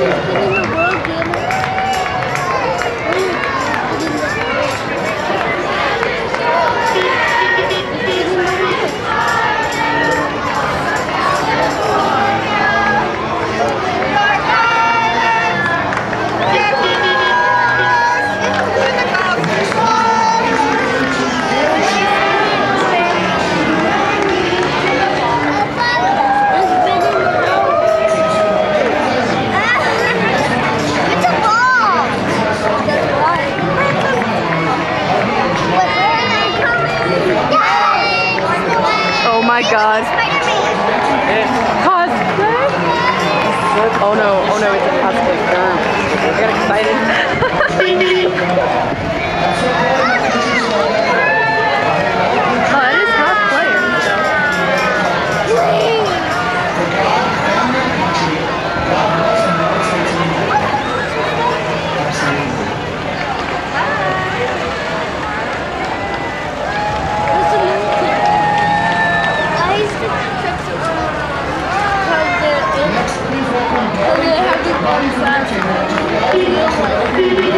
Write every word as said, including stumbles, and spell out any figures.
Oh my god. Cosplay? Oh no, oh no, it's a cosplay girl. I got excited. Oh, it is cosplay. Thank you.